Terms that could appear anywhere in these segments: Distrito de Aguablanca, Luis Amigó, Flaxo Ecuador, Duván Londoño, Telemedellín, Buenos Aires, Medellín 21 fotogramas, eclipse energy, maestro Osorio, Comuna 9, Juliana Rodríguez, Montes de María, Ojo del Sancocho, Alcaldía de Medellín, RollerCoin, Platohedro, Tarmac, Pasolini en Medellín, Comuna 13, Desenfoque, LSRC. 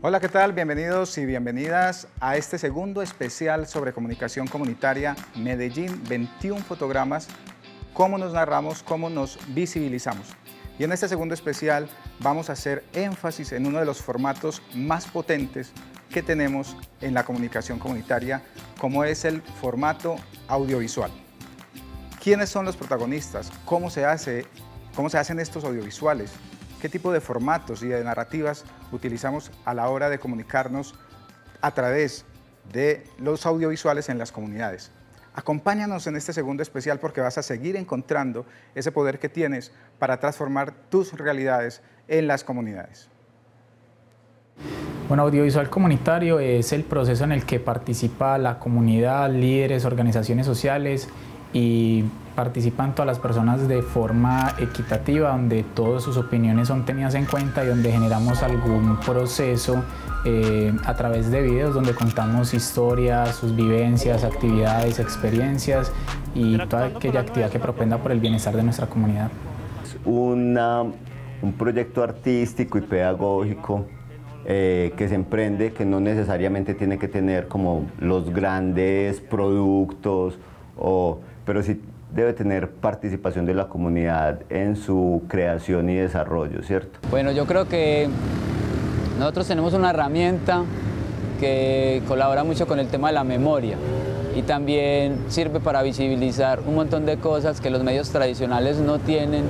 Hola, ¿qué tal? Bienvenidos y bienvenidas a este segundo especial sobre comunicación comunitaria Medellín 21 fotogramas, cómo nos narramos, cómo nos visibilizamos. Y en este segundo especial vamos a hacer énfasis en uno de los formatos más potentes que tenemos en la comunicación comunitaria, como es el formato audiovisual. ¿Quiénes son los protagonistas? ¿Cómo se hacen estos audiovisuales? ¿Qué tipo de formatos y de narrativas utilizamos a la hora de comunicarnos a través de los audiovisuales en las comunidades? Acompáñanos en este segundo especial porque vas a seguir encontrando ese poder que tienes para transformar tus realidades en las comunidades. Bueno, audiovisual comunitario es el proceso en el que participa la comunidad, líderes, organizaciones sociales y participan todas las personas de forma equitativa, donde todas sus opiniones son tenidas en cuenta y donde generamos algún proceso a través de videos donde contamos historias, sus vivencias, actividades, experiencias y toda aquella actividad que propenda por el bienestar de nuestra comunidad. Un proyecto artístico y pedagógico que se emprende, que no necesariamente tiene que tener como los grandes productos, pero sí debe tener participación de la comunidad en su creación y desarrollo, ¿cierto? Bueno, yo creo que nosotros tenemos una herramienta que colabora mucho con el tema de la memoria y también sirve para visibilizar un montón de cosas que los medios tradicionales no tienen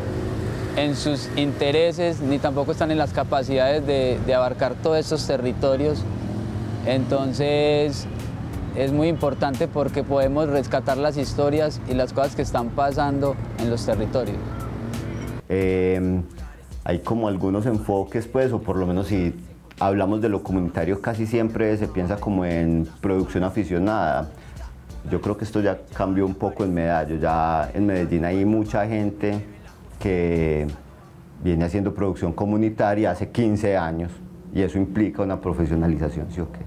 en sus intereses ni tampoco están en las capacidades de abarcar todos esos territorios. Entonces, es muy importante porque podemos rescatar las historias y las cosas que están pasando en los territorios. Hay como algunos enfoques, pues, o por lo menos si hablamos de lo comunitario, casi siempre se piensa como en producción aficionada. Yo creo que esto ya cambió un poco en Medellín. Ya en Medellín hay mucha gente que viene haciendo producción comunitaria hace 15 años y eso implica una profesionalización, ¿sí o qué?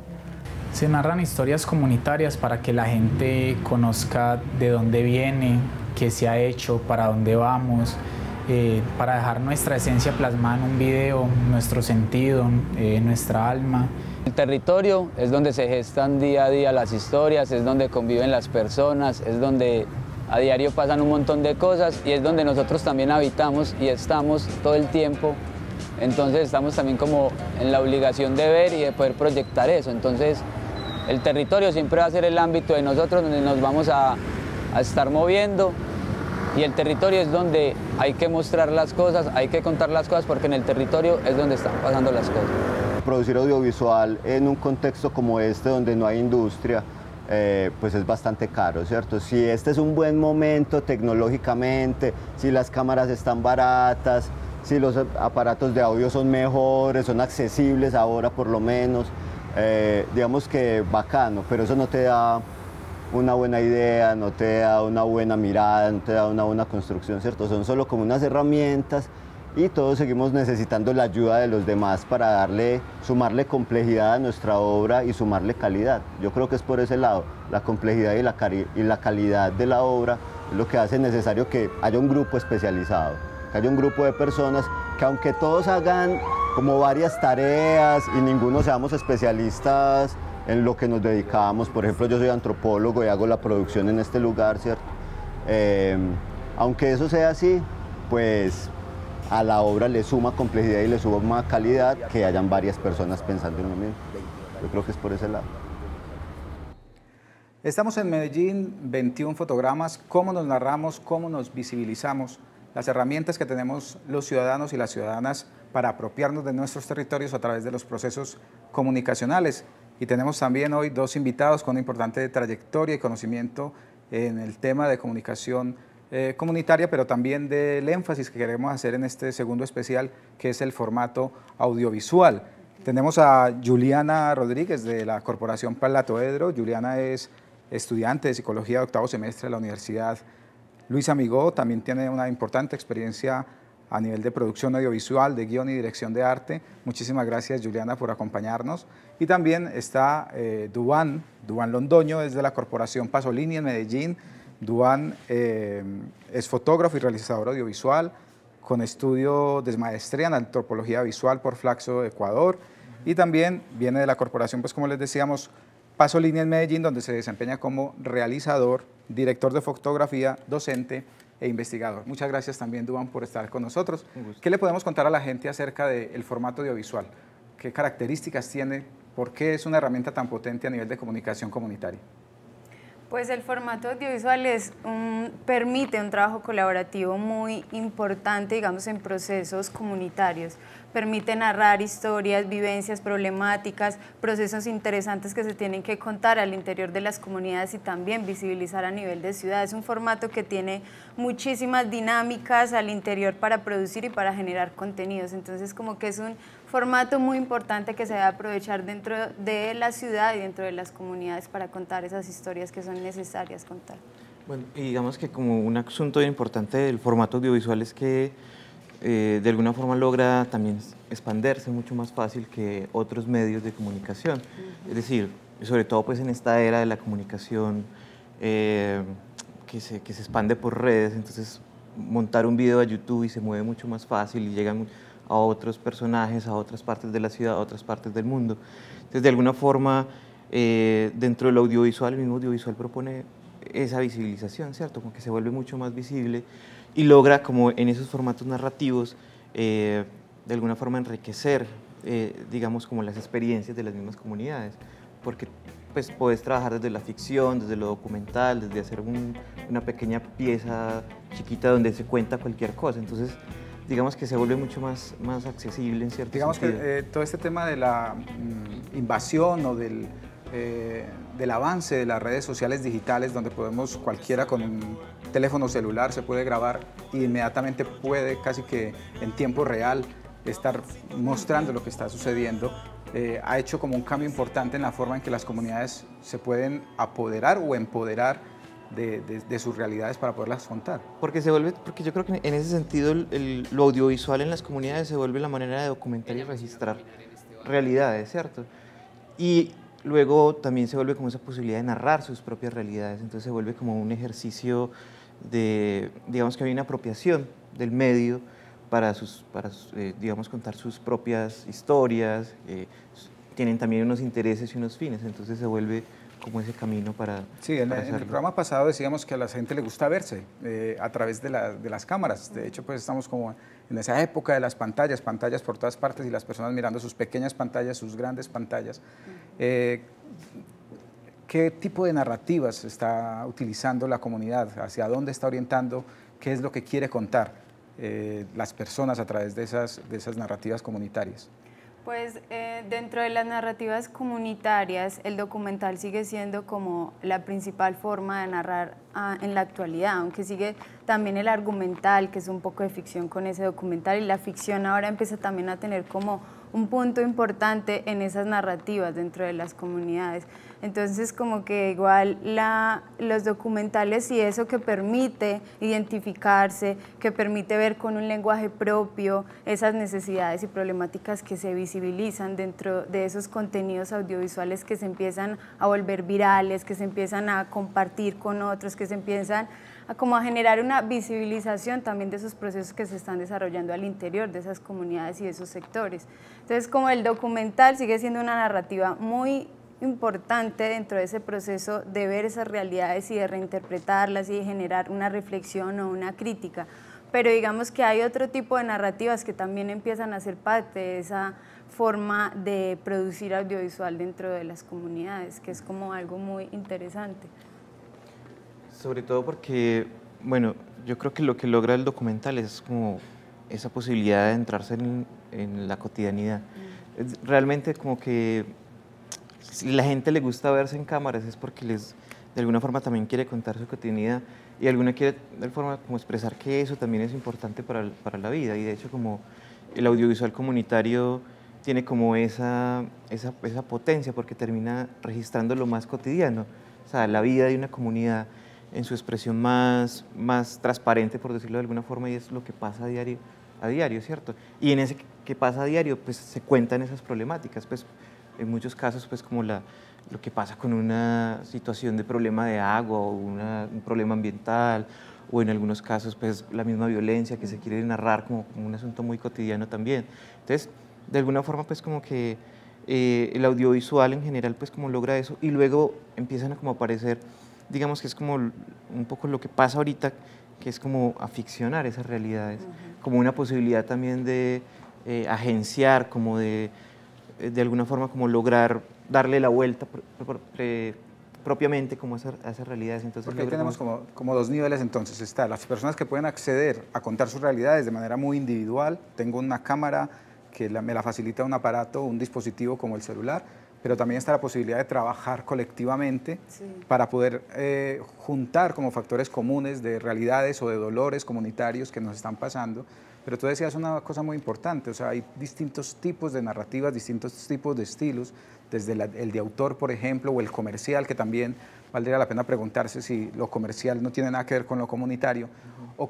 Se narran historias comunitarias para que la gente conozca de dónde viene, qué se ha hecho, para dónde vamos, para dejar nuestra esencia plasmada en un video, nuestro sentido, nuestra alma. El territorio es donde se gestan día a día las historias, es donde conviven las personas, es donde a diario pasan un montón de cosas y es donde nosotros también habitamos y estamos todo el tiempo. Entonces estamos también como en la obligación de ver y de poder proyectar eso. Entonces, el territorio siempre va a ser el ámbito de nosotros donde nos vamos a estar moviendo y el territorio es donde hay que mostrar las cosas, hay que contar las cosas porque en el territorio es donde están pasando las cosas. Producir audiovisual en un contexto como este donde no hay industria, pues es bastante caro, ¿cierto? Si este es un buen momento tecnológicamente, si las cámaras están baratas, si los aparatos de audio son mejores, son accesibles ahora por lo menos, digamos que bacano, pero eso no te da una buena idea, no te da una buena mirada, no te da una buena construcción, ¿cierto? Son solo como unas herramientas y todos seguimos necesitando la ayuda de los demás para sumarle complejidad a nuestra obra y sumarle calidad. Yo creo que es por ese lado, la complejidad y la calidad de la obra es lo que hace necesario que haya un grupo especializado, que haya un grupo de personas que aunque todos hagan como varias tareas y ninguno seamos especialistas en lo que nos dedicamos, por ejemplo yo soy antropólogo y hago la producción en este lugar, ¿cierto? Aunque eso sea así, pues a la obra le suma complejidad y le suma calidad que hayan varias personas pensando en lo mismo. Yo creo que es por ese lado. Estamos en Medellín 21 fotogramas, cómo nos narramos, cómo nos visibilizamos, las herramientas que tenemos los ciudadanos y las ciudadanas para apropiarnos de nuestros territorios a través de los procesos comunicacionales. Y tenemos también hoy dos invitados con una importante trayectoria y conocimiento en el tema de comunicación comunitaria, pero también del énfasis que queremos hacer en este segundo especial, que es el formato audiovisual. Tenemos a Juliana Rodríguez de la Corporación Platohedro. Juliana es estudiante de Psicología de octavo semestre de la Universidad Luis Amigó, también tiene una importante experiencia a nivel de producción audiovisual, de guión y dirección de arte. Muchísimas gracias, Juliana, por acompañarnos. Y también está Duván Londoño, es de la Corporación Pasolini en Medellín. Duván es fotógrafo y realizador audiovisual, con estudio de maestría en antropología visual por Flaxo Ecuador. Y también viene de la corporación, pues como les decíamos, Pasolini en Medellín, donde se desempeña como realizador, director de fotografía, docente e investigador. Muchas gracias también, Duván, por estar con nosotros. ¿Qué le podemos contar a la gente acerca del formato audiovisual? ¿Qué características tiene? ¿Por qué es una herramienta tan potente a nivel de comunicación comunitaria? Pues el formato audiovisual permite un trabajo colaborativo muy importante, digamos, en procesos comunitarios. Permite narrar historias, vivencias, problemáticas, procesos interesantes que se tienen que contar al interior de las comunidades y también visibilizar a nivel de ciudad. Es un formato que tiene muchísimas dinámicas al interior para producir y para generar contenidos. Entonces, como que es un formato muy importante que se debe aprovechar dentro de la ciudad y dentro de las comunidades para contar esas historias que son necesarias contar. Bueno, y digamos que como un asunto bien importante del formato audiovisual es que de alguna forma logra también expandirse mucho más fácil que otros medios de comunicación. Es decir, sobre todo pues en esta era de la comunicación que se expande por redes, entonces montar un video a YouTube y se mueve mucho más fácil y llegan a otros personajes, a otras partes de la ciudad, a otras partes del mundo. Entonces, de alguna forma, dentro del audiovisual, el mismo audiovisual propone esa visibilización, ¿cierto? Como que se vuelve mucho más visible y logra, como en esos formatos narrativos, de alguna forma enriquecer, digamos, como las experiencias de las mismas comunidades, porque pues puedes trabajar desde la ficción, desde lo documental, desde hacer una pequeña pieza chiquita donde se cuenta cualquier cosa. Entonces, digamos que se vuelve mucho más accesible en cierto sentido. Digamos que todo este tema de la invasión o del avance de las redes sociales digitales, donde podemos cualquiera con un teléfono celular se puede grabar e inmediatamente puede casi que en tiempo real estar mostrando lo que está sucediendo, ha hecho como un cambio importante en la forma en que las comunidades se pueden apoderar o empoderar de sus realidades para poderlas contar. Porque yo creo que en ese sentido lo audiovisual en las comunidades se vuelve la manera de documentar y registrar realidades, ¿cierto? Y luego también se vuelve como esa posibilidad de narrar sus propias realidades, entonces se vuelve como un ejercicio de, digamos que hay una apropiación del medio para digamos, contar sus propias historias, tienen también unos intereses y unos fines, entonces se vuelve como ese camino para... Sí, en el programa pasado decíamos que a la gente le gusta verse a través de las cámaras. De hecho, pues estamos como en esa época de las pantallas, pantallas por todas partes y las personas mirando sus pequeñas pantallas, sus grandes pantallas. ¿Qué tipo de narrativas está utilizando la comunidad? ¿Hacia dónde está orientando? ¿Qué es lo que quiere contar las personas a través de esas narrativas comunitarias? Pues dentro de las narrativas comunitarias, el documental sigue siendo como la principal forma de narrar en la actualidad, aunque sigue también el argumental, que es un poco de ficción con ese documental, y la ficción ahora empieza también a tener como un punto importante en esas narrativas dentro de las comunidades. Entonces, como que igual los documentales y eso que permite identificarse, que permite ver con un lenguaje propio esas necesidades y problemáticas que se visibilizan dentro de esos contenidos audiovisuales que se empiezan a volver virales, que se empiezan a compartir con otros, que se empiezan a generar una visibilización también de esos procesos que se están desarrollando al interior de esas comunidades y de esos sectores. Entonces, como el documental sigue siendo una narrativa muy importante dentro de ese proceso de ver esas realidades y de reinterpretarlas y de generar una reflexión o una crítica. Pero digamos que hay otro tipo de narrativas que también empiezan a ser parte de esa forma de producir audiovisual dentro de las comunidades, que es como algo muy interesante. Sobre todo porque, bueno, yo creo que lo que logra el documental es como esa posibilidad de entrarse en la cotidianidad. Realmente como que si la gente le gusta verse en cámaras es porque de alguna forma también quiere contar su cotidianidad y de alguna forma como expresar que eso también es importante para la vida. Y de hecho como el audiovisual comunitario tiene como esa potencia porque termina registrando lo más cotidiano, o sea, la vida de una comunidad en su expresión más transparente, por decirlo de alguna forma, y es lo que pasa a diario, ¿cierto? Y en ese que pasa a diario, pues se cuentan esas problemáticas, pues en muchos casos, pues como lo que pasa con una situación de problema de agua o un problema ambiental, o en algunos casos, pues la misma violencia que se quiere narrar como un asunto muy cotidiano también. Entonces, de alguna forma, pues como que el audiovisual en general pues como logra eso, y luego empiezan a como aparecer, digamos que es como un poco lo que pasa ahorita, que es como aficcionar esas realidades, como una posibilidad también de agenciar, como de alguna forma como lograr darle la vuelta propiamente como a esas realidades. Entonces, porque tenemos como dos niveles entonces. Está las personas que pueden acceder a contar sus realidades de manera muy individual, tengo una cámara que me la facilita un aparato, un dispositivo como el celular, pero también está la posibilidad de trabajar colectivamente para poder juntar como factores comunes de realidades o de dolores comunitarios que nos están pasando. Pero tú decías una cosa muy importante, o sea, hay distintos tipos de narrativas, distintos tipos de estilos, desde el de autor, por ejemplo, o el comercial, que también valdría la pena preguntarse si lo comercial no tiene nada que ver con lo comunitario, o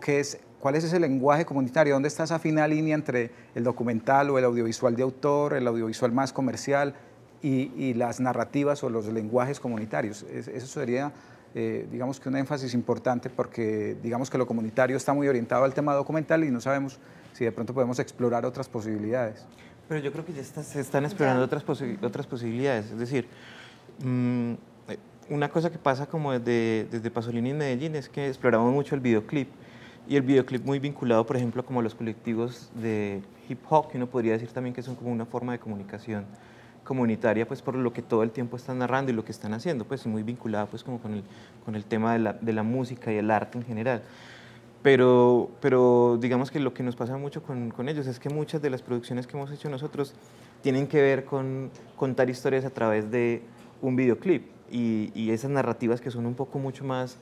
cuál es ese lenguaje comunitario, dónde está esa fina línea entre el documental o el audiovisual de autor, el audiovisual más comercial, y las narrativas o los lenguajes comunitarios. Eso sería, digamos que un énfasis importante, porque digamos que lo comunitario está muy orientado al tema documental y no sabemos si de pronto podemos explorar otras posibilidades. Pero yo creo que ya se están explorando otras posibilidades. Es decir, una cosa que pasa como desde Pasolini en Medellín es que exploramos mucho el videoclip, y el videoclip muy vinculado, por ejemplo, como a los colectivos de hip hop, que uno podría decir también que son como una forma de comunicación comunitaria, pues por lo que todo el tiempo están narrando y lo que están haciendo, pues muy vinculada pues como con el tema de la música y el arte en general. Pero digamos que lo que nos pasa mucho con ellos es que muchas de las producciones que hemos hecho nosotros tienen que ver con contar historias a través de un videoclip, y esas narrativas que son un poco mucho más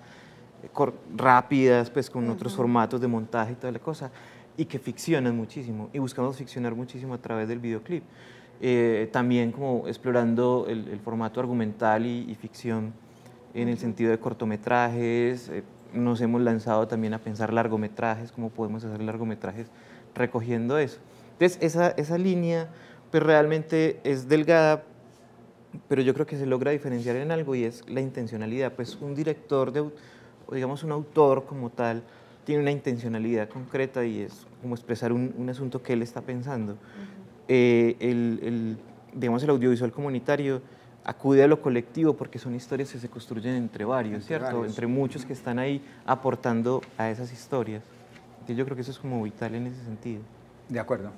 rápidas, pues con otros formatos de montaje y toda la cosa, y que ficcionan muchísimo, y buscamos ficcionar muchísimo a través del videoclip. También como explorando el formato argumental y ficción en el sentido de cortometrajes. Nos hemos lanzado también a pensar largometrajes, cómo podemos hacer largometrajes recogiendo eso. Entonces esa línea pues realmente es delgada, pero yo creo que se logra diferenciar en algo, y es la intencionalidad. Pues un director, digamos un autor como tal, tiene una intencionalidad concreta, y es como expresar un asunto que él está pensando. El audiovisual comunitario acude a lo colectivo porque son historias que se construyen entre varios, entre muchos que están ahí aportando a esas historias. Entonces yo creo que eso es como vital en ese sentido. De acuerdo.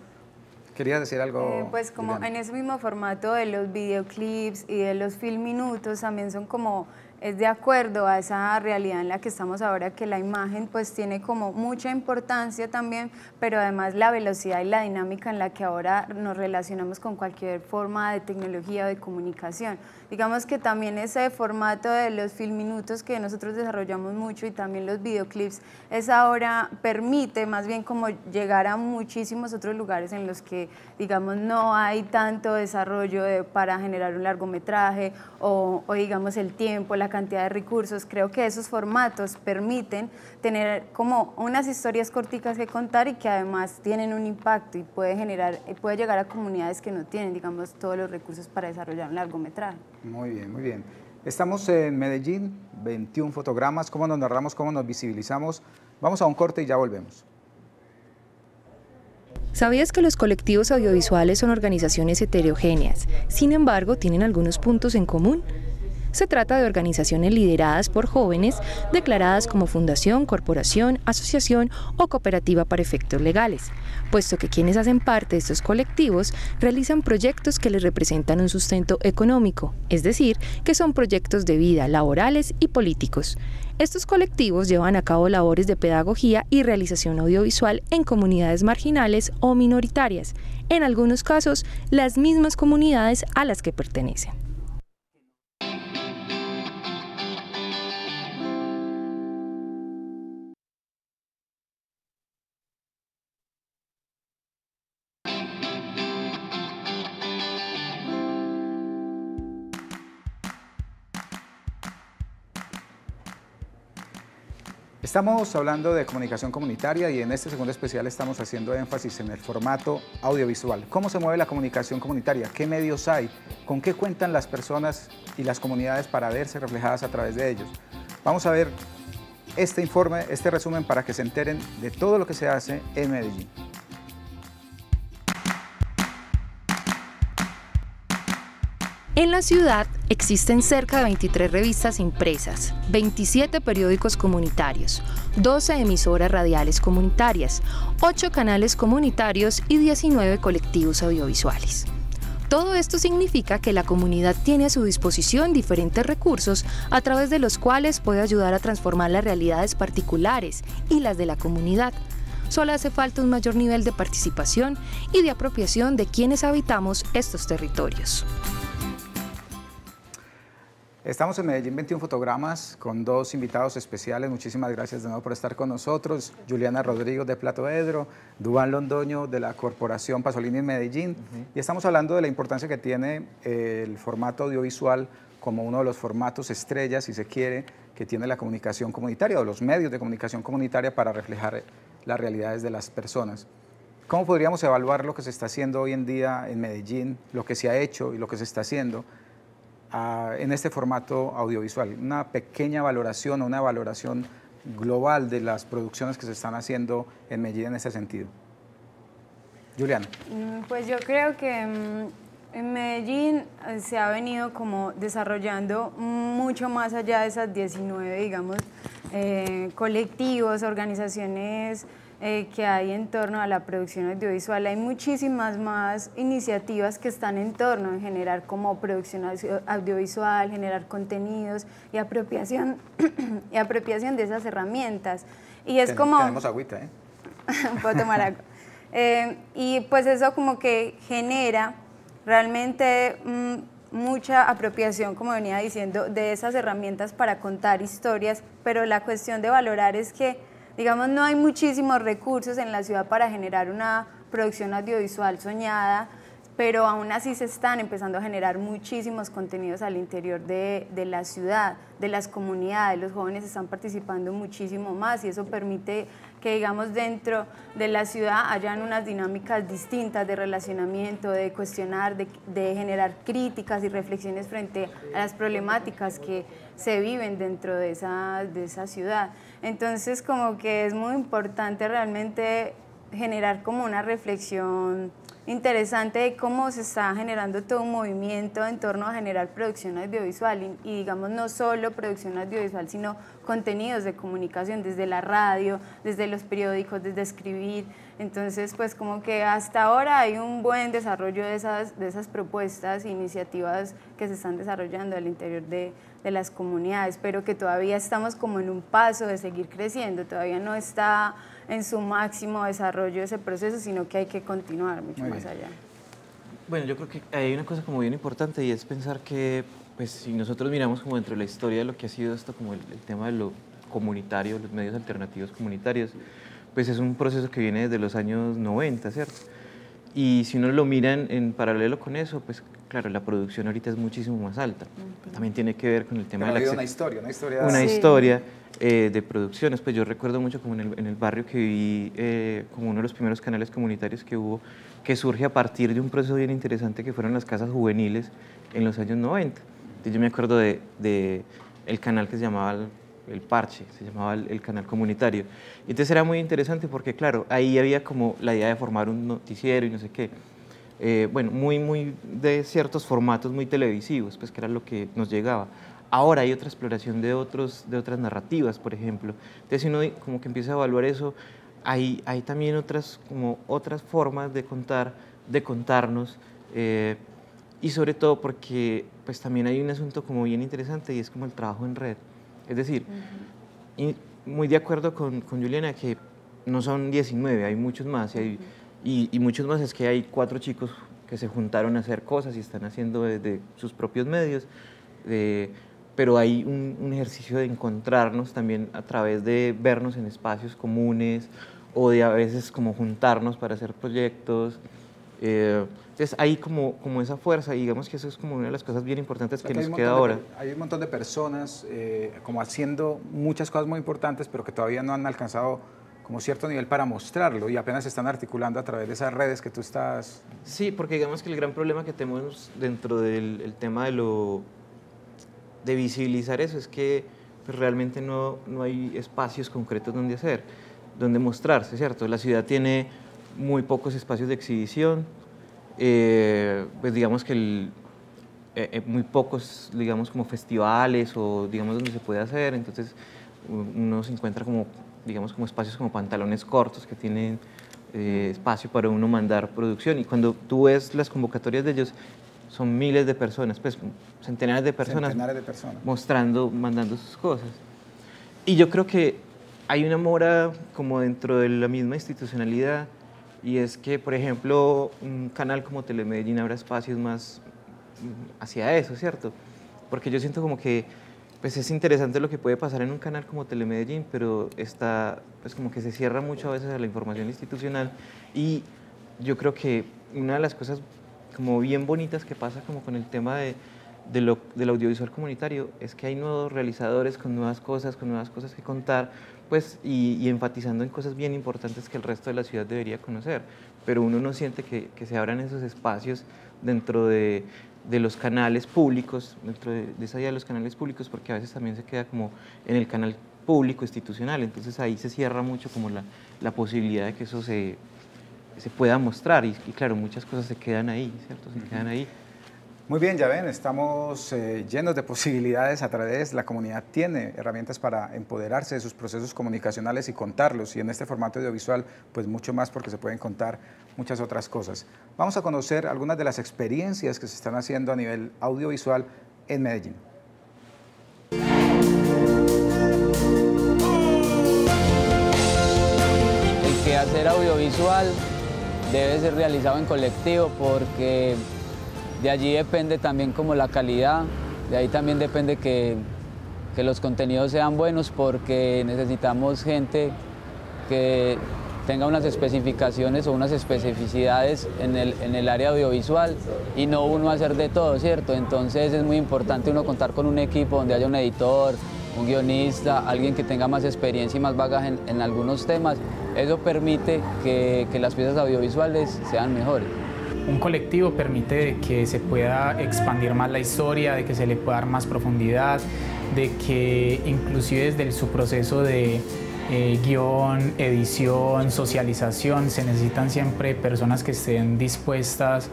¿Querías decir algo? Pues como Juliana, en ese mismo formato de los videoclips y de los film minutos, también son como, es de acuerdo a esa realidad en la que estamos ahora, que la imagen pues tiene como mucha importancia también, pero además la velocidad y la dinámica en la que ahora nos relacionamos con cualquier forma de tecnología o de comunicación. Digamos que también ese formato de los film minutos que nosotros desarrollamos mucho, y también los videoclips, es ahora, permite más bien como llegar a muchísimos otros lugares en los que, digamos, no hay tanto desarrollo para generar un largometraje o digamos el tiempo, la cantidad de recursos. Creo que esos formatos permiten tener como unas historias corticas que contar, y que además tienen un impacto y puede llegar a comunidades que no tienen, digamos, todos los recursos para desarrollar un largometraje. Muy bien, muy bien. Estamos en Medellín, 21 fotogramas, cómo nos narramos, cómo nos visibilizamos. Vamos a un corte y ya volvemos. ¿Sabías que los colectivos audiovisuales son organizaciones heterogéneas? Sin embargo, tienen algunos puntos en común. Se trata de organizaciones lideradas por jóvenes, declaradas como fundación, corporación, asociación o cooperativa para efectos legales, puesto que quienes hacen parte de estos colectivos realizan proyectos que les representan un sustento económico, es decir, que son proyectos de vida, laborales y políticos. Estos colectivos llevan a cabo labores de pedagogía y realización audiovisual en comunidades marginales o minoritarias, en algunos casos las mismas comunidades a las que pertenecen. Estamos hablando de comunicación comunitaria, y en este segundo especial estamos haciendo énfasis en el formato audiovisual. ¿Cómo se mueve la comunicación comunitaria? ¿Qué medios hay? ¿Con qué cuentan las personas y las comunidades para verse reflejadas a través de ellos? Vamos a ver este informe, este resumen, para que se enteren de todo lo que se hace en Medellín. En la ciudad existen cerca de 23 revistas impresas, 27 periódicos comunitarios, 12 emisoras radiales comunitarias, 8 canales comunitarios y 19 colectivos audiovisuales. Todo esto significa que la comunidad tiene a su disposición diferentes recursos a través de los cuales puede ayudar a transformar las realidades particulares y las de la comunidad. Solo hace falta un mayor nivel de participación y de apropiación de quienes habitamos estos territorios. Estamos en Medellín 21 fotogramas con dos invitados especiales. Muchísimas gracias de nuevo por estar con nosotros. Juliana Rodríguez de Platohedro, Duván Londoño de la Corporación Pasolini en Medellín. Y estamos hablando de la importancia que tiene el formato audiovisual como uno de los formatos estrellas, si se quiere, que tiene la comunicación comunitaria o los medios de comunicación comunitaria para reflejar las realidades de las personas. ¿Cómo podríamos evaluar lo que se está haciendo hoy en día en Medellín, lo que se ha hecho y lo que se está haciendo en este formato audiovisual? Una pequeña valoración o una valoración global de las producciones que se están haciendo en Medellín en este sentido. Juliana. Pues yo creo que en Medellín se ha venido como desarrollando mucho más allá de esas 19, digamos, colectivos, organizaciones que hay en torno a la producción audiovisual. Hay muchísimas más iniciativas que están en torno a generar como producción audiovisual, generar contenidos y apropiación, de esas herramientas. Y es como... Tenemos agüita, ¿eh? Puedo tomar agua. Y pues eso como que genera realmente mucha apropiación, como venía diciendo, de esas herramientas para contar historias, pero la cuestión de valorar es que, digamos, no hay muchísimos recursos en la ciudad para generar una producción audiovisual soñada, pero aún así se están empezando a generar muchísimos contenidos al interior de la ciudad, de las comunidades. Los jóvenes están participando muchísimo más y eso permite que, digamos, dentro de la ciudad hayan unas dinámicas distintas de relacionamiento, de cuestionar, de generar críticas y reflexiones frente a las problemáticas que se viven dentro de esa ciudad. Entonces, como que es muy importante realmente generar como una reflexión interesante de cómo se está generando todo un movimiento en torno a generar producción audiovisual y digamos no solo producción audiovisual sino contenidos de comunicación desde la radio, desde los periódicos, desde escribir. Entonces pues como que hasta ahora hay un buen desarrollo de esas propuestas e iniciativas que se están desarrollando al interior de las comunidades, pero que todavía estamos como en un paso de seguir creciendo, todavía no está en su máximo desarrollo ese proceso, sino que hay que continuar mucho más allá. Bueno, yo creo que hay una cosa como bien importante y es pensar que, pues, si nosotros miramos como dentro de la historia de lo que ha sido esto, como el tema de lo comunitario, los medios alternativos comunitarios, pues es un proceso que viene desde los años 90, ¿cierto? Y si uno lo mira en paralelo con eso, pues claro, la producción ahorita es muchísimo más alta. También tiene que ver con el tema de la... Pero ha habido una historia de producciones. Pues yo recuerdo mucho como en el barrio que viví, como uno de los primeros canales comunitarios que hubo, que surge a partir de un proceso bien interesante que fueron las casas juveniles en los años 90. Yo me acuerdo del canal que se llamaba El Parche, se llamaba el canal comunitario. Entonces era muy interesante porque, claro, ahí había como la idea de formar un noticiero y no sé qué. Bueno, muy de ciertos formatos muy televisivos, pues que era lo que nos llegaba. Ahora hay otra exploración de otras narrativas, por ejemplo. Entonces, si uno como que empieza a evaluar eso, hay también otras formas de contar, de contarnos, y sobre todo porque pues también hay un asunto como bien interesante y es como el trabajo en red. Es decir, y muy de acuerdo con Juliana que no son 19, hay muchos más. Y muchos más es que hay 4 chicos que se juntaron a hacer cosas y están haciendo desde sus propios medios, pero hay un ejercicio de encontrarnos también a través de vernos en espacios comunes o de a veces como juntarnos para hacer proyectos. Entonces hay como esa fuerza, y digamos que eso es como una de las cosas bien importantes que nos queda ahora. Hay un montón de personas como haciendo muchas cosas muy importantes pero que todavía no han alcanzado como cierto nivel para mostrarlo y apenas se están articulando a través de esas redes que tú estás... Sí, porque digamos que el gran problema que tenemos dentro del tema de visibilizar eso es que pues, realmente no hay espacios concretos donde mostrarse, ¿cierto? La ciudad tiene muy pocos espacios de exhibición, pues digamos que muy pocos, digamos, como festivales o, digamos, donde se puede hacer. Entonces uno se encuentra como, digamos, como espacios como pantalones cortos que tienen espacio para uno mandar producción. Y cuando tú ves las convocatorias de ellos, son miles de personas, pues centenares de personas mostrando, mandando sus cosas. Y yo creo que hay una mora como dentro de la misma institucionalidad, y es que, por ejemplo, un canal como Telemedellín habrá espacios más hacia eso, ¿cierto? Porque yo siento como que, pues es interesante lo que puede pasar en un canal como Telemedellín, pero está, pues como que se cierra mucho a veces a la información institucional. Y yo creo que una de las cosas como bien bonitas que pasa como con el tema del audiovisual comunitario es que hay nuevos realizadores con nuevas cosas que contar, pues, y enfatizando en cosas bien importantes que el resto de la ciudad debería conocer. Pero uno no siente que se abran esos espacios dentro de los canales públicos, dentro de esa idea de los canales públicos, porque a veces también se queda como en el canal público institucional. Entonces ahí se cierra mucho como la posibilidad de que eso se pueda mostrar, y claro, muchas cosas se quedan ahí, ¿cierto? Se quedan ahí. Muy bien, ya ven, estamos llenos de posibilidades a través, la comunidad tiene herramientas para empoderarse de sus procesos comunicacionales y contarlos, y en este formato audiovisual, pues mucho más, porque se pueden contar muchas otras cosas. Vamos a conocer algunas de las experiencias que se están haciendo a nivel audiovisual en Medellín. El quehacer audiovisual debe ser realizado en colectivo, porque de allí depende también como la calidad, de ahí también depende que los contenidos sean buenos, porque necesitamos gente que tenga unas especificaciones o unas especificidades en el área audiovisual, y no uno hacer de todo, ¿cierto? Entonces es muy importante uno contar con un equipo donde haya un editor, un guionista, alguien que tenga más experiencia y más bagaje en algunos temas. Eso permite que las piezas audiovisuales sean mejores. Un colectivo permite que se pueda expandir más la historia, de que se le pueda dar más profundidad, de que inclusive desde su proceso de guión, edición, socialización, se necesitan siempre personas que estén dispuestas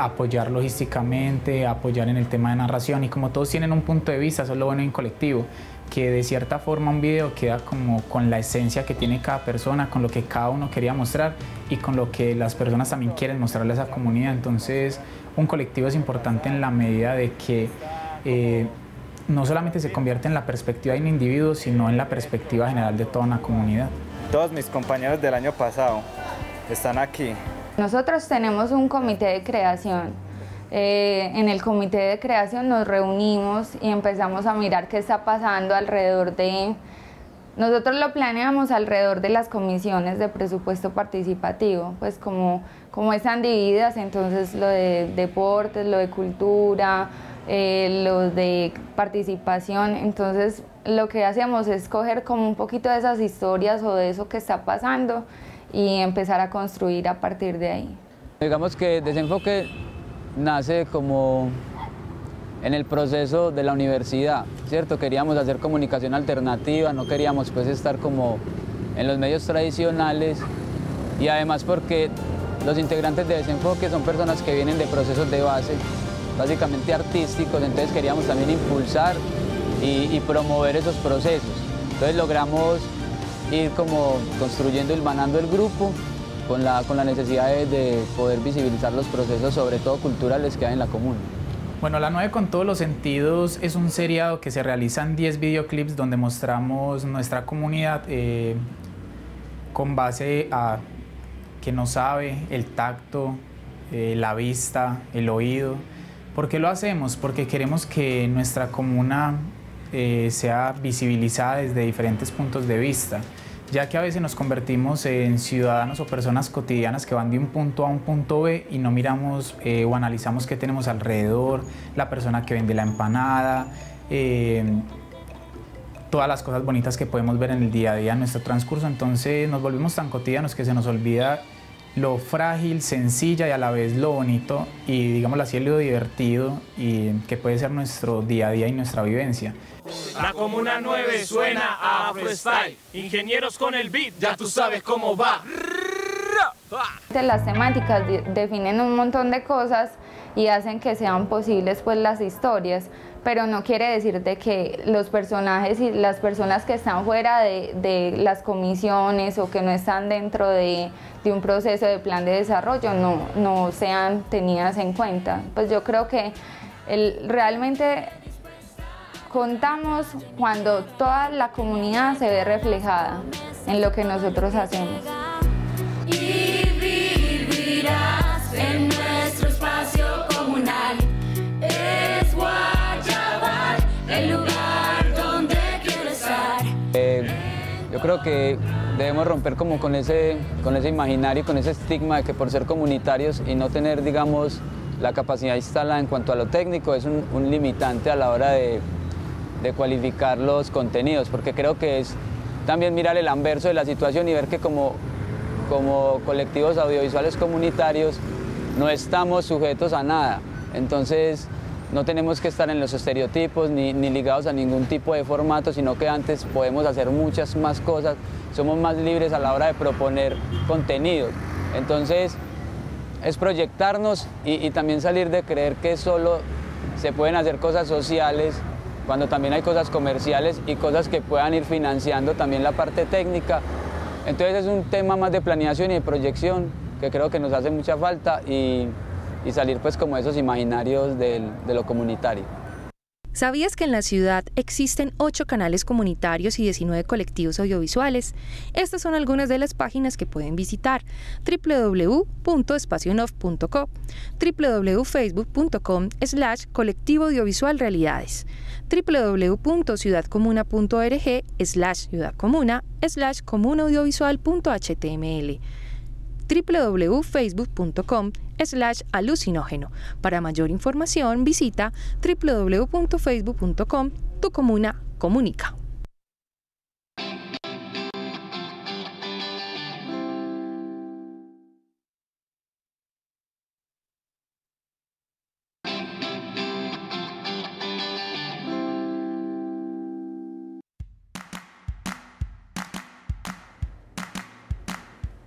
a apoyar logísticamente, a apoyar en el tema de narración. Y como todos tienen un punto de vista, eso es lo bueno en colectivo, que de cierta forma un video queda como con la esencia que tiene cada persona, con lo que cada uno quería mostrar y con lo que las personas también quieren mostrarle a esa comunidad. Entonces, un colectivo es importante en la medida de que no solamente se convierte en la perspectiva de un individuo, sino en la perspectiva general de toda una comunidad. Todos mis compañeros del año pasado están aquí. Nosotros tenemos un comité de creación. En el comité de creación nos reunimos y empezamos a mirar qué está pasando alrededor de... Nosotros lo planeamos alrededor de las comisiones de presupuesto participativo, pues como están divididas, entonces lo de deportes, lo de cultura, lo de participación. Entonces lo que hacemos es coger como un poquito de esas historias o de eso que está pasando y empezar a construir a partir de ahí. Digamos que Desenfoque nace como en el proceso de la universidad, ¿cierto? Queríamos hacer comunicación alternativa, no queríamos pues estar como en los medios tradicionales, y además porque los integrantes de Desenfoque son personas que vienen de procesos de base, básicamente artísticos, entonces queríamos también impulsar y promover esos procesos. Entonces logramos ir como construyendo y hilvanando el grupo, con la necesidad de poder visibilizar los procesos, sobre todo culturales, que hay en la comuna. Bueno, La 9 con todos los sentidos es un seriado que se realizan 10 videoclips donde mostramos nuestra comunidad con base a que no sabe, el tacto, la vista, el oído. ¿Por qué lo hacemos? Porque queremos que nuestra comuna sea visibilizada desde diferentes puntos de vista, ya que a veces nos convertimos en ciudadanos o personas cotidianas que van de un punto A un punto B y no miramos o analizamos qué tenemos alrededor, la persona que vende la empanada, todas las cosas bonitas que podemos ver en el día a día en nuestro transcurso. Entonces nos volvemos tan cotidianos que se nos olvida lo frágil, sencilla y a la vez lo bonito y, digámoslo así, lo divertido y que puede ser nuestro día a día y nuestra vivencia. La Comuna 9 suena a freestyle, ingenieros con el beat, ya tú sabes cómo va. Las temáticas definen un montón de cosas y hacen que sean posibles pues las historias, pero no quiere decir de que los personajes y las personas que están fuera de las comisiones o que no están dentro de un proceso de plan de desarrollo no sean tenidas en cuenta. Pues yo creo que realmente contamos cuando toda la comunidad se ve reflejada en lo que nosotros hacemos. Y vivirás en nuestro espacio comunal. Es Guayabal, el lugar donde quiero estar. Yo creo que debemos romper como con ese imaginario, con ese estigma de que por ser comunitarios y no tener, digamos, la capacidad instalada en cuanto a lo técnico es un limitante a la hora de cualificar los contenidos, porque creo que es también mirar el anverso de la situación y ver que como colectivos audiovisuales comunitarios no estamos sujetos a nada, entonces no tenemos que estar en los estereotipos ni ligados a ningún tipo de formato, sino que antes podemos hacer muchas más cosas, somos más libres a la hora de proponer contenidos, entonces es proyectarnos y también salir de creer que solo se pueden hacer cosas sociales cuando también hay cosas comerciales y cosas que puedan ir financiando también la parte técnica. Entonces es un tema más de planeación y de proyección que creo que nos hace mucha falta y salir pues como esos imaginarios de lo comunitario. ¿Sabías que en la ciudad existen 8 canales comunitarios y 19 colectivos audiovisuales? Estas son algunas de las páginas que pueden visitar: www.espacionoff.co, www.facebook.com/colectivoaudiovisualrealidades, www.ciudadcomuna.org/ciudadcomuna/comunaaudiovisual.html, www.facebook.com/alucinógeno. Para mayor información visita www.facebook.com/tucomunacomunica.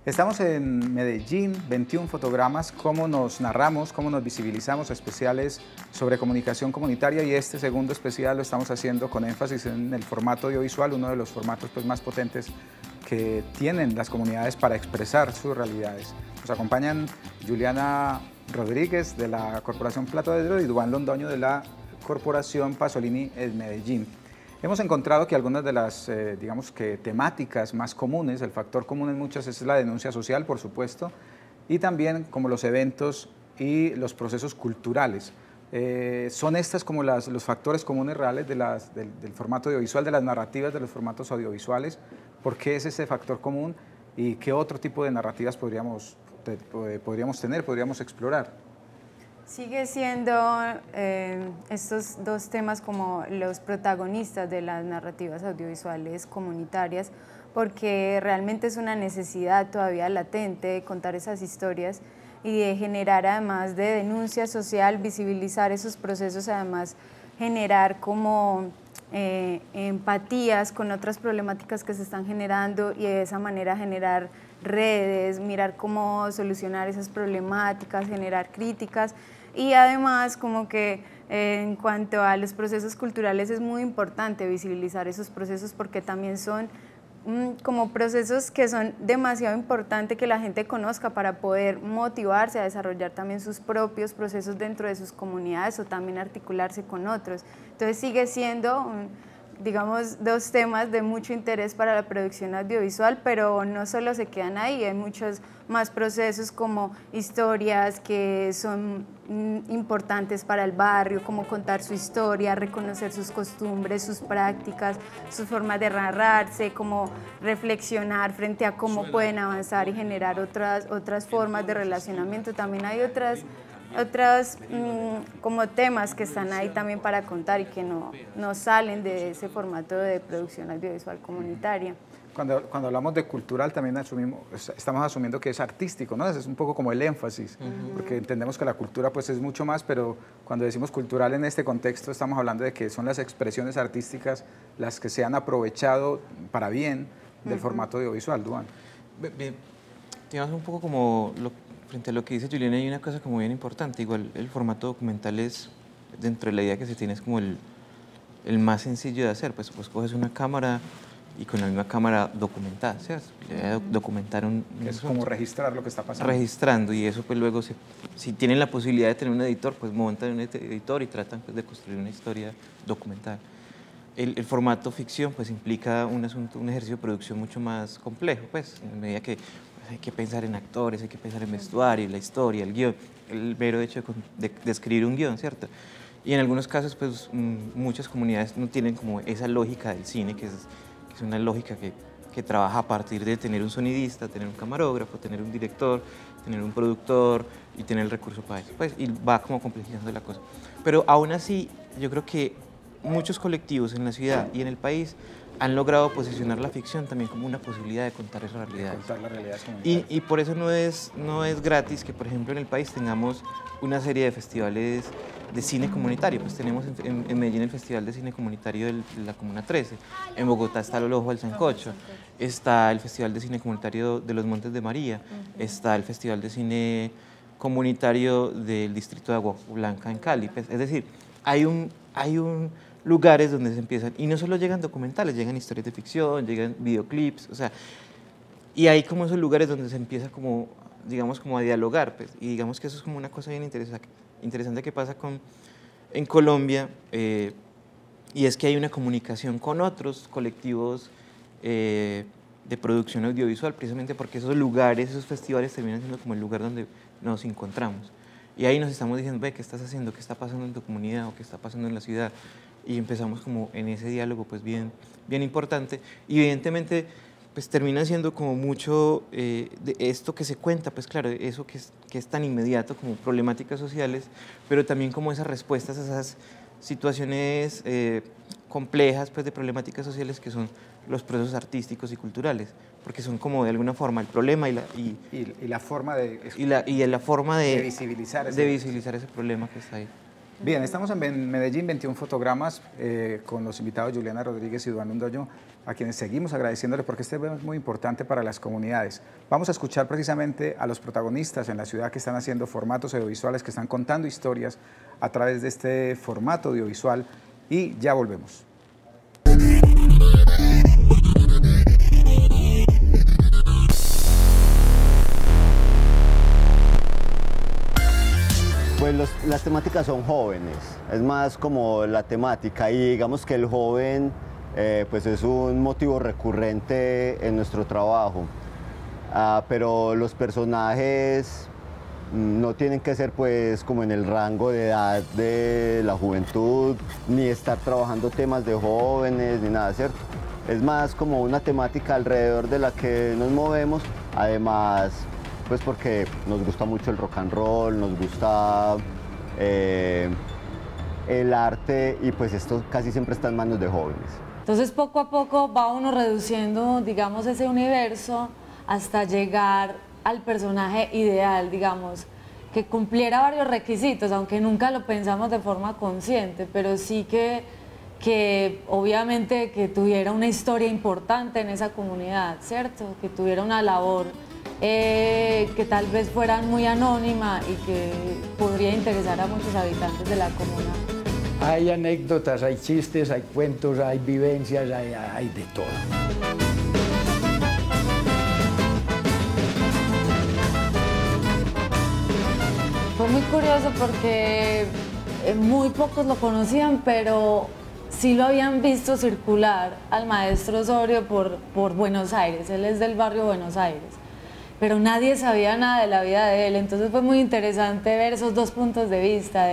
Estamos en Medellín 21 fotogramas, cómo nos narramos, cómo nos visibilizamos, especiales sobre comunicación comunitaria, y este segundo especial lo estamos haciendo con énfasis en el formato audiovisual, uno de los formatos pues, más potentes que tienen las comunidades para expresar sus realidades. Nos acompañan Juliana Rodríguez de la Corporación Platohedro y Duván Londoño de la Corporación Pasolini en Medellín. Hemos encontrado que algunas de las digamos que temáticas más comunes, el factor común en muchas es la denuncia social, por supuesto, y también como los eventos y los procesos culturales. Son estas como los factores comunes reales del formato audiovisual, de las narrativas de los formatos audiovisuales. ¿Por qué es ese factor común y qué otro tipo de narrativas podríamos tener, podríamos explorar? Sigue siendo estos dos temas como los protagonistas de las narrativas audiovisuales comunitarias, porque realmente es una necesidad todavía latente de contar esas historias y de generar, además de denuncia social, visibilizar esos procesos, además generar como empatías con otras problemáticas que se están generando y de esa manera generar redes, mirar cómo solucionar esas problemáticas, generar críticas. Y además como que en cuanto a los procesos culturales es muy importante visibilizar esos procesos, porque también son como procesos que son demasiado importantes que la gente conozca para poder motivarse a desarrollar también sus propios procesos dentro de sus comunidades o también articularse con otros. Entonces sigue siendo digamos dos temas de mucho interés para la producción audiovisual, pero no solo se quedan ahí, hay muchos más procesos como historias que son importantes para el barrio, como contar su historia, reconocer sus costumbres, sus prácticas, sus formas de narrarse, como reflexionar frente a cómo pueden avanzar y generar otras formas de relacionamiento. También hay otros como temas que están ahí también para contar y que no salen de ese formato de producción audiovisual comunitaria. Cuando hablamos de cultural también estamos asumiendo que es artístico, ¿no? Ese es un poco como el énfasis, porque entendemos que la cultura pues es mucho más, pero cuando decimos cultural en este contexto estamos hablando de que son las expresiones artísticas las que se han aprovechado para bien del formato audiovisual, Duván. Digamos un poco como, frente a lo que dice Juliana, hay una cosa como bien importante. Igual el formato documental es, dentro de la idea que se tiene, es como el más sencillo de hacer. Pues coges una cámara y con la misma cámara documentar, ¿cierto? Documentar un es como registrar lo que está pasando. Registrando, y eso pues luego, si tienen la posibilidad de tener un editor, pues montan un editor y tratan pues, de construir una historia documental. El formato ficción pues implica un ejercicio de producción mucho más complejo, pues, en medida que pues, hay que pensar en actores, hay que pensar en vestuario, la historia, el guión, el mero hecho de escribir un guión, ¿cierto? Y en algunos casos, pues, muchas comunidades no tienen como esa lógica del cine, que es una lógica que trabaja a partir de tener un sonidista, tener un camarógrafo, tener un director, tener un productor y tener el recurso para eso, pues, y va como complejizando la cosa. Pero aún así, yo creo que muchos colectivos en la ciudad y en el país han logrado posicionar la ficción también como una posibilidad de contar esas realidades. Contar la realidad y por eso no es gratis que, por ejemplo, en el país tengamos una serie de festivales de cine comunitario. Pues tenemos en Medellín el Festival de Cine Comunitario de la Comuna 13, en Bogotá está el Ojo del Sancocho, está el Festival de Cine Comunitario de los Montes de María, está el Festival de Cine Comunitario del Distrito de Aguablanca en Cali. Pues, es decir, hay lugares donde se empiezan, y no solo llegan documentales, llegan historias de ficción, llegan videoclips, o sea, y hay como esos lugares donde se empieza como, digamos, como a dialogar, pues, y digamos que eso es como una cosa bien interesante que pasa en Colombia, y es que hay una comunicación con otros colectivos de producción audiovisual, precisamente porque esos lugares, esos festivales terminan siendo como el lugar donde nos encontramos. Y ahí nos estamos diciendo, ve, ¿qué estás haciendo? ¿Qué está pasando en tu comunidad? ¿O qué está pasando en la ciudad? Y empezamos como en ese diálogo pues bien importante. Y evidentemente pues termina siendo como mucho de esto que se cuenta, pues claro, eso que es tan inmediato como problemáticas sociales, pero también como esas respuestas a esas situaciones complejas pues de problemáticas sociales que son los procesos artísticos y culturales, porque son como de alguna forma el problema y la forma de visibilizar ese problema que está ahí. Bien, estamos en Medellín 21 fotogramas con los invitados Juliana Rodríguez y Duván Londoño, a quienes seguimos agradeciéndoles porque este tema es muy importante para las comunidades. Vamos a escuchar precisamente a los protagonistas en la ciudad que están haciendo formatos audiovisuales, que están contando historias a través de este formato audiovisual, y ya volvemos. Pues las temáticas son jóvenes, es más como la temática, y digamos que el joven pues es un motivo recurrente en nuestro trabajo, pero los personajes no tienen que ser pues como en el rango de edad de la juventud, ni estar trabajando temas de jóvenes, ni nada, ¿cierto? Es más como una temática alrededor de la que nos movemos, además pues porque nos gusta mucho el rock and roll, nos gusta el arte, y pues esto casi siempre está en manos de jóvenes. Entonces poco a poco va uno reduciendo, digamos, ese universo hasta llegar al personaje ideal, digamos, que cumpliera varios requisitos, aunque nunca lo pensamos de forma consciente, pero sí que obviamente que tuviera una historia importante en esa comunidad, ¿cierto? Que tuviera una labor que tal vez fuera muy anónima y que podría interesar a muchos habitantes de la comuna. Hay anécdotas, hay chistes, hay cuentos, hay vivencias, hay de todo. Fue muy curioso porque muy pocos lo conocían, pero sí lo habían visto circular al maestro Osorio por Buenos Aires. Él es del barrio Buenos Aires, pero nadie sabía nada de la vida de él. Entonces fue muy interesante ver esos dos puntos de vista.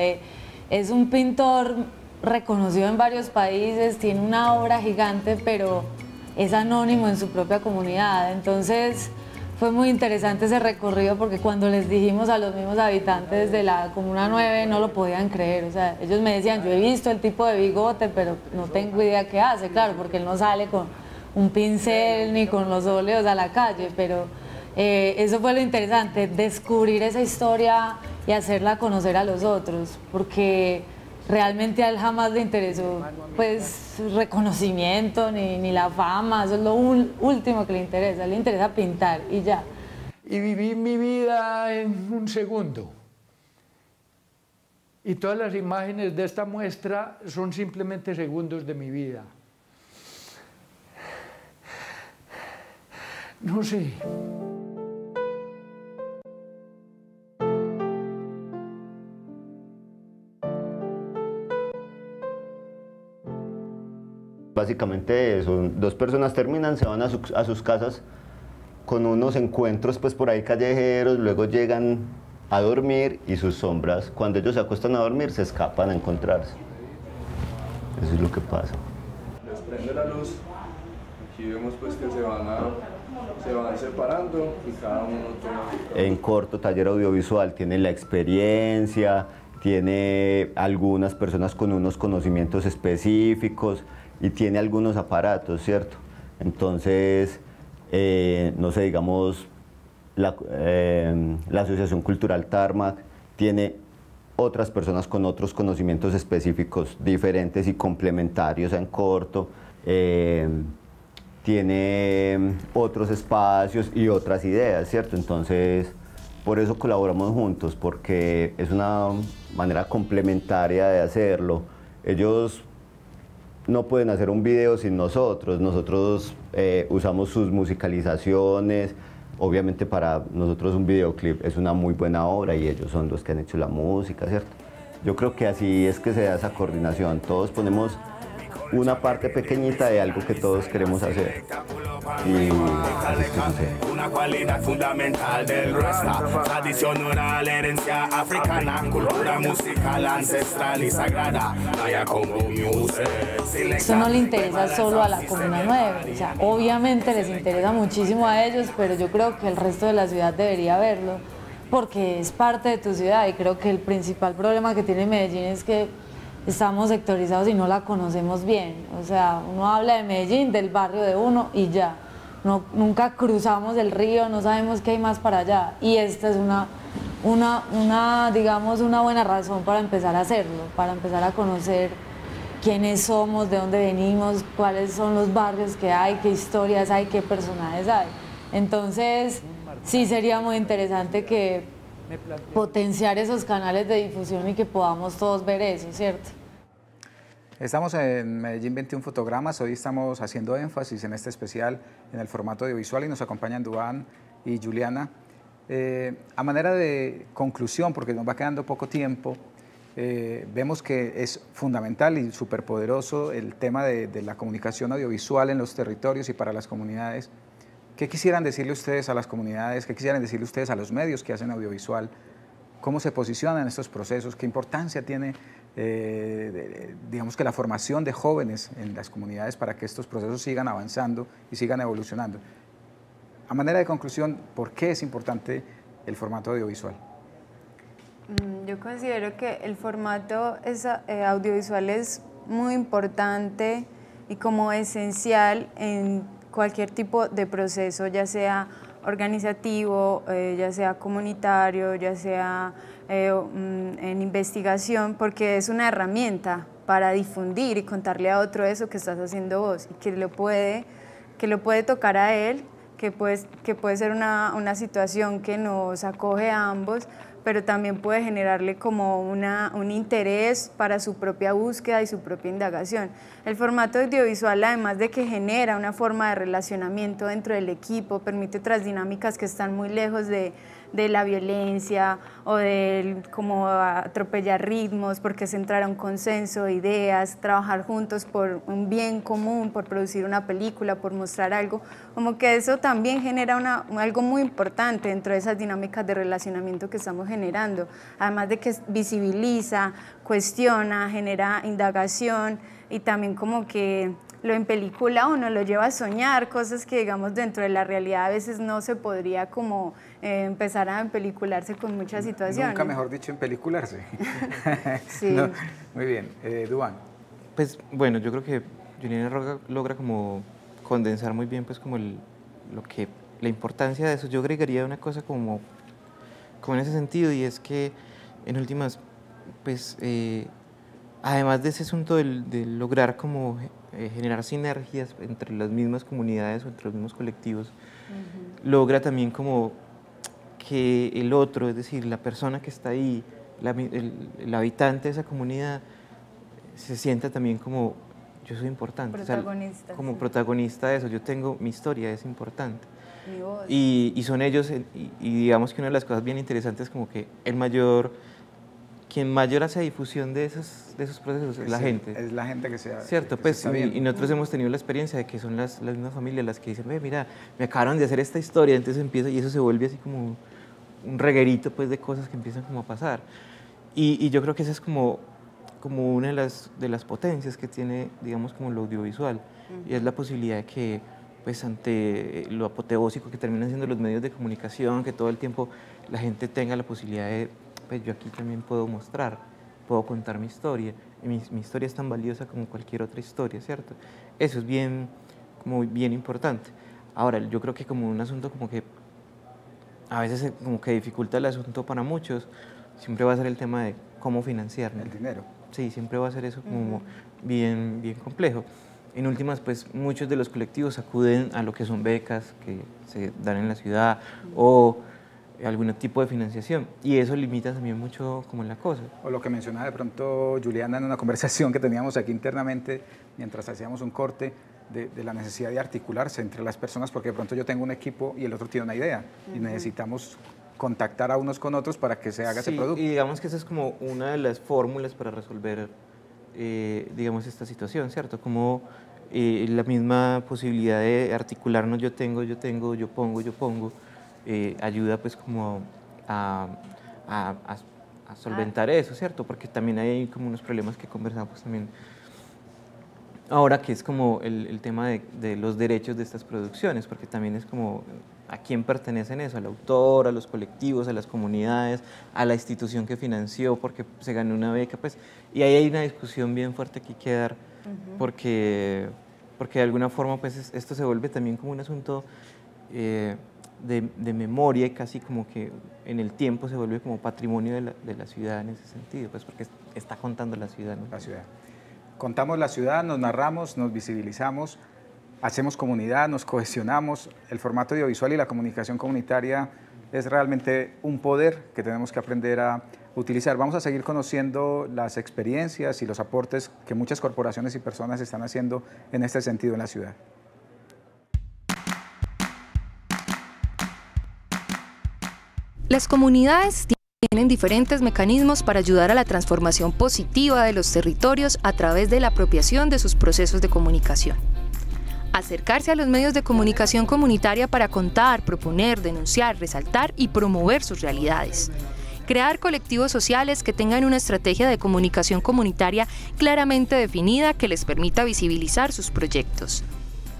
Es un pintor reconocido en varios países, tiene una obra gigante, pero es anónimo en su propia comunidad. Entonces fue muy interesante ese recorrido, porque cuando les dijimos a los mismos habitantes de la Comuna 9 no lo podían creer. O sea, ellos me decían, yo he visto el tipo de bigote, pero no tengo idea qué hace, claro, porque él no sale con un pincel ni con los óleos a la calle, pero eso fue lo interesante, descubrir esa historia y hacerla conocer a los otros, porque realmente a él jamás le interesó pues reconocimiento ni la fama. Eso es lo último que le interesa pintar y ya. y viví mi vida en un segundo. Y todas las imágenes de esta muestra son simplemente segundos de mi vida. No sé. Básicamente eso, dos personas terminan, se van a sus casas con unos encuentros pues por ahí callejeros, luego llegan a dormir y sus sombras, cuando ellos se acuestan a dormir, se escapan a encontrarse. Eso es lo que pasa. Les prende la luz, aquí vemos pues que se van separando y cada uno toma... En corto, Taller Audiovisual tiene la experiencia, tiene algunas personas con unos conocimientos específicos y tiene algunos aparatos, ¿cierto? Entonces, no sé, digamos, la Asociación Cultural Tarmac tiene otras personas con otros conocimientos específicos diferentes y complementarios en corto, tiene otros espacios y otras ideas, ¿cierto? Entonces, por eso colaboramos juntos, porque es una manera complementaria de hacerlo. Ellos no pueden hacer un video sin nosotros, nosotros usamos sus musicalizaciones. Obviamente para nosotros un videoclip es una muy buena obra y ellos son los que han hecho la música, ¿cierto? Yo creo que así es que se da esa coordinación, todos ponemos una parte pequeñita de algo que todos queremos hacer. Y una cualidad fundamental del rasta, tradición oral, herencia africana, cultura musical ancestral y sagrada. Eso no le interesa solo a la Comuna 9, o sea, obviamente les interesa muchísimo a ellos, pero yo creo que el resto de la ciudad debería verlo, porque es parte de tu ciudad y creo que el principal problema que tiene Medellín es que estamos sectorizados y no la conocemos bien, o sea, uno habla de Medellín, del barrio de uno y ya, no, nunca cruzamos el río, no sabemos qué hay más para allá y esta es digamos, una buena razón para empezar a hacerlo, para empezar a conocer quiénes somos, de dónde venimos, cuáles son los barrios que hay, qué historias hay, qué personajes hay, entonces sí sería muy interesante que potenciar esos canales de difusión y que podamos todos ver eso, ¿cierto? Estamos en Medellín 21 fotogramas, hoy estamos haciendo énfasis en este especial en el formato audiovisual y nos acompañan Duván y Juliana. A manera de conclusión, porque nos va quedando poco tiempo, vemos que es fundamental y superpoderoso el tema de la comunicación audiovisual en los territorios y para las comunidades. ¿Qué quisieran decirle ustedes a las comunidades? ¿Qué quisieran decirle ustedes a los medios que hacen audiovisual? ¿Cómo se posicionan estos procesos? ¿Qué importancia tiene, digamos, que la formación de jóvenes en las comunidades para que estos procesos sigan avanzando y sigan evolucionando? A manera de conclusión, ¿por qué es importante el formato audiovisual? Yo considero que el formato audiovisual es muy importante y como esencial en cualquier tipo de proceso, ya sea organizativo, ya sea comunitario, ya sea en investigación, porque es una herramienta para difundir y contarle a otro eso que estás haciendo vos y que lo puede tocar a él, que puede ser una situación que nos acoge a ambos, pero también puede generarle como un interés para su propia búsqueda y su propia indagación. El formato audiovisual, además de que genera una forma de relacionamiento dentro del equipo, permite otras dinámicas que están muy lejos de la violencia o de como atropellar ritmos, porque es entrar a un consenso de ideas, trabajar juntos por un bien común, por producir una película, por mostrar algo, como que eso también genera algo muy importante dentro de esas dinámicas de relacionamiento que estamos generando, además de que visibiliza, cuestiona, genera indagación y también como que lo en película uno lo lleva a soñar cosas que digamos dentro de la realidad a veces no se podría como empezar a empelicularse con muchas situaciones. Nunca mejor dicho empelicularse. Sí. No, muy bien, Duván. Pues bueno, yo creo que Juliana logra como condensar muy bien pues como la importancia de eso. Yo agregaría una cosa como en ese sentido, y es que en últimas, pues además de ese asunto de lograr como generar sinergias entre las mismas comunidades o entre los mismos colectivos, logra también como que el otro, es decir, la persona que está ahí, el habitante de esa comunidad, se sienta también como yo soy importante, protagonista, o sea, como protagonista de eso, yo tengo mi historia, es importante. Y son ellos, y digamos que una de las cosas bien interesantes es como que el mayor, quien mayor hace difusión de esos procesos es la gente. Es la gente que se cierto, que pues, se y nosotros hemos tenido la experiencia de que son las mismas familias las que dicen, mira, me acabaron de hacer esta historia, entonces empieza, y eso se vuelve así como un reguerito pues, de cosas que empiezan como a pasar. Y yo creo que esa es como una de las potencias que tiene, digamos, como lo audiovisual, y es la posibilidad de que, pues ante lo apoteósico que terminan siendo los medios de comunicación, que todo el tiempo la gente tenga la posibilidad de, pues yo aquí también puedo mostrar, puedo contar mi historia, y mi historia es tan valiosa como cualquier otra historia, ¿cierto? Eso es bien, como bien importante. Ahora, yo creo que como un asunto como que a veces como que dificulta el asunto para muchos, siempre va a ser el tema de cómo financiar, ¿no? El dinero. Sí, siempre va a ser eso como bien, bien complejo. En últimas, pues muchos de los colectivos acuden a lo que son becas que se dan en la ciudad o algún tipo de financiación, y eso limita también mucho como la cosa. O lo que mencionaba de pronto Juliana en una conversación que teníamos aquí internamente mientras hacíamos un corte de la necesidad de articularse entre las personas, porque de pronto yo tengo un equipo y el otro tiene una idea y necesitamos contactar a unos con otros para que se haga ese producto. Y digamos que esa es como una de las fórmulas para resolver digamos esta situación, ¿cierto? Como la misma posibilidad de articularnos, yo pongo, ayuda pues como a solventar eso, ¿cierto? Porque también hay como unos problemas que conversamos también ahora, que es como el tema de los derechos de estas producciones, porque también es como a quién pertenecen eso, al autor, a los colectivos, a las comunidades, a la institución que financió porque se ganó una beca, pues, y ahí hay una discusión bien fuerte que hay que dar, porque de alguna forma pues esto se vuelve también como un asunto de memoria, y casi como que en el tiempo se vuelve como patrimonio de la ciudad en ese sentido, pues porque está contando la ciudad, ¿no? La ciudad. Contamos la ciudad, nos narramos, nos visibilizamos, hacemos comunidad, nos cohesionamos. El formato audiovisual y la comunicación comunitaria es realmente un poder que tenemos que aprender a utilizar. Vamos a seguir conociendo las experiencias y los aportes que muchas corporaciones y personas están haciendo en este sentido en la ciudad. Las comunidades tienen diferentes mecanismos para ayudar a la transformación positiva de los territorios a través de la apropiación de sus procesos de comunicación. Acercarse a los medios de comunicación comunitaria para contar, proponer, denunciar, resaltar y promover sus realidades. Crear colectivos sociales que tengan una estrategia de comunicación comunitaria claramente definida que les permita visibilizar sus proyectos.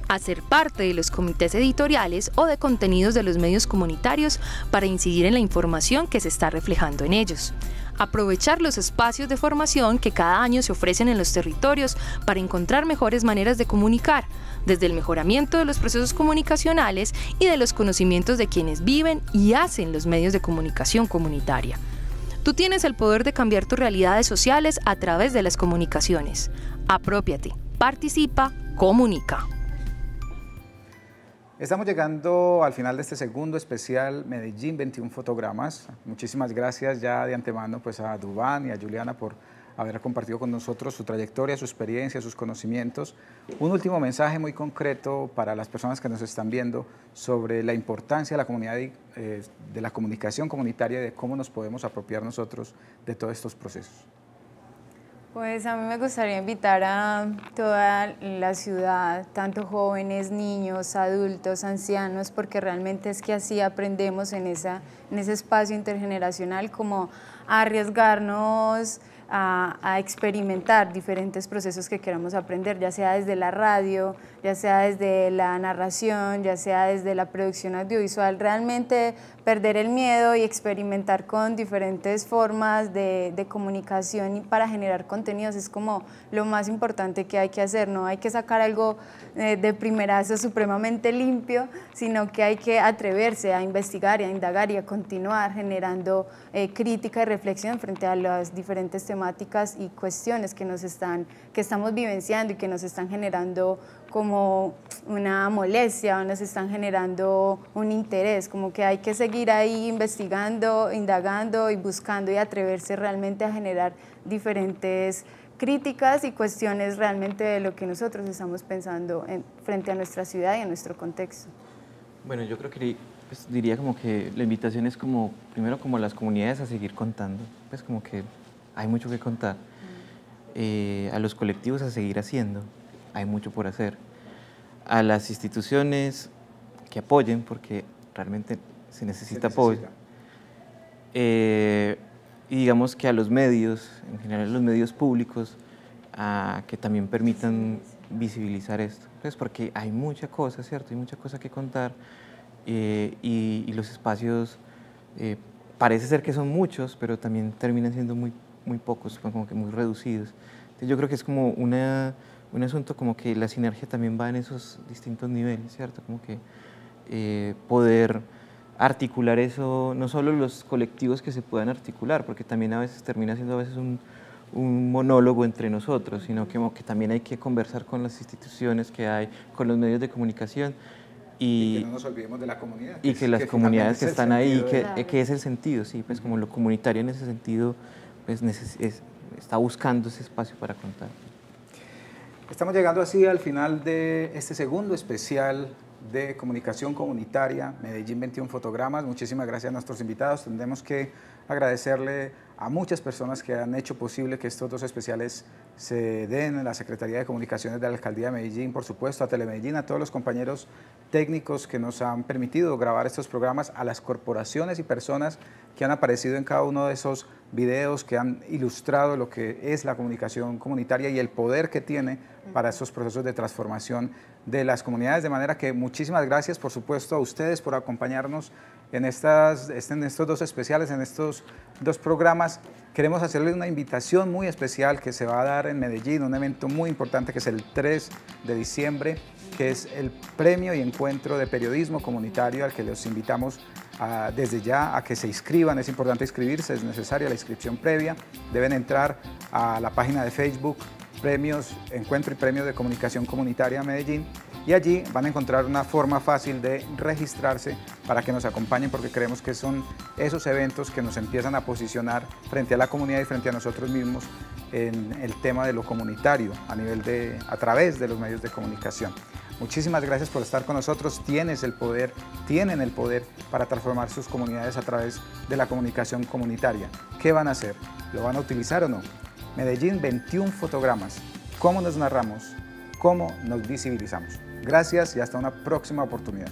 Hacer parte de los comités editoriales o de contenidos de los medios comunitarios para incidir en la información que se está reflejando en ellos. Aprovechar los espacios de formación que cada año se ofrecen en los territorios para encontrar mejores maneras de comunicar, desde el mejoramiento de los procesos comunicacionales y de los conocimientos de quienes viven y hacen los medios de comunicación comunitaria. Tú tienes el poder de cambiar tus realidades sociales a través de las comunicaciones. Aprópiate, participa, comunica. Estamos llegando al final de este segundo especial Medellín 21 fotogramas. Muchísimas gracias ya de antemano pues, a Duván y a Juliana por haber compartido con nosotros su trayectoria, su experiencia, sus conocimientos. Un último mensaje muy concreto para las personas que nos están viendo sobre la importancia de la comunidad de la comunicación comunitaria y de cómo nos podemos apropiar nosotros de todos estos procesos. Pues a mí me gustaría invitar a toda la ciudad, tanto jóvenes, niños, adultos, ancianos, porque realmente es que así aprendemos en ese espacio intergeneracional, como a arriesgarnos a experimentar diferentes procesos que queramos aprender, ya sea desde la radio, ya sea desde la narración, ya sea desde la producción audiovisual, realmente perder el miedo y experimentar con diferentes formas de comunicación y para generar contenidos es como lo más importante que hay que hacer, no hay que sacar algo de primerazo supremamente limpio, sino que hay que atreverse a investigar y a indagar y a continuar generando crítica y reflexión frente a los diferentes temas temáticas y cuestiones que estamos vivenciando y que nos están generando como una molestia, nos están generando un interés, como que hay que seguir ahí investigando, indagando y buscando y atreverse realmente a generar diferentes críticas y cuestiones realmente de lo que nosotros estamos pensando frente a nuestra ciudad y a nuestro contexto. Bueno, yo creo que pues, diría como que la invitación es como, primero como las comunidades a seguir contando, pues como que hay mucho que contar, a los colectivos a seguir haciendo, hay mucho por hacer, a las instituciones que apoyen porque realmente se necesita apoyo, y digamos que a los medios, en general los medios públicos, a que también permitan visibilizar esto. Pues porque hay mucha cosa, ¿cierto? Hay mucha cosa que contar y los espacios parece ser que son muchos, pero también terminan siendo muy pocos, como que muy reducidos. Entonces yo creo que es como un asunto como que la sinergia también va en esos distintos niveles, ¿cierto? Como que poder articular eso, no solo los colectivos que se puedan articular, porque también a veces termina siendo un monólogo entre nosotros, sino que también hay que conversar con las instituciones que hay, con los medios de comunicación. Y que no nos olvidemos de la comunidad. Y que las comunidades que están ahí, que es el sentido, sí, pues como lo comunitario en ese sentido, pues está buscando ese espacio para contar. Estamos llegando así al final de este segundo especial de comunicación comunitaria, Medellín 21 fotogramas. Muchísimas gracias a nuestros invitados. Tendremos que agradecerle a muchas personas que han hecho posible que estos dos especiales se den, en la Secretaría de Comunicaciones de la Alcaldía de Medellín, por supuesto, a Telemedellín, a todos los compañeros técnicos que nos han permitido grabar estos programas, a las corporaciones y personas que han aparecido en cada uno de esos videos, que han ilustrado lo que es la comunicación comunitaria y el poder que tiene para esos procesos de transformación de las comunidades. De manera que muchísimas gracias, por supuesto, a ustedes por acompañarnos en estos dos especiales, en estos dos programas. Queremos hacerles una invitación muy especial que se va a dar en Medellín, un evento muy importante que es el 3 de diciembre, que es el premio y encuentro de periodismo comunitario al que los invitamos desde ya a que se inscriban. Es importante inscribirse, es necesaria la inscripción previa. Deben entrar a la página de Facebook, Premios, Encuentro y Premio de Comunicación Comunitaria Medellín, y allí van a encontrar una forma fácil de registrarse para que nos acompañen, porque creemos que son esos eventos que nos empiezan a posicionar frente a la comunidad y frente a nosotros mismos en el tema de lo comunitario a través de los medios de comunicación. Muchísimas gracias por estar con nosotros. Tienen el poder para transformar sus comunidades a través de la comunicación comunitaria. ¿Qué van a hacer? ¿Lo van a utilizar o no? Medellín 21 fotogramas. ¿Cómo nos narramos? ¿Cómo nos visibilizamos? Gracias y hasta una próxima oportunidad.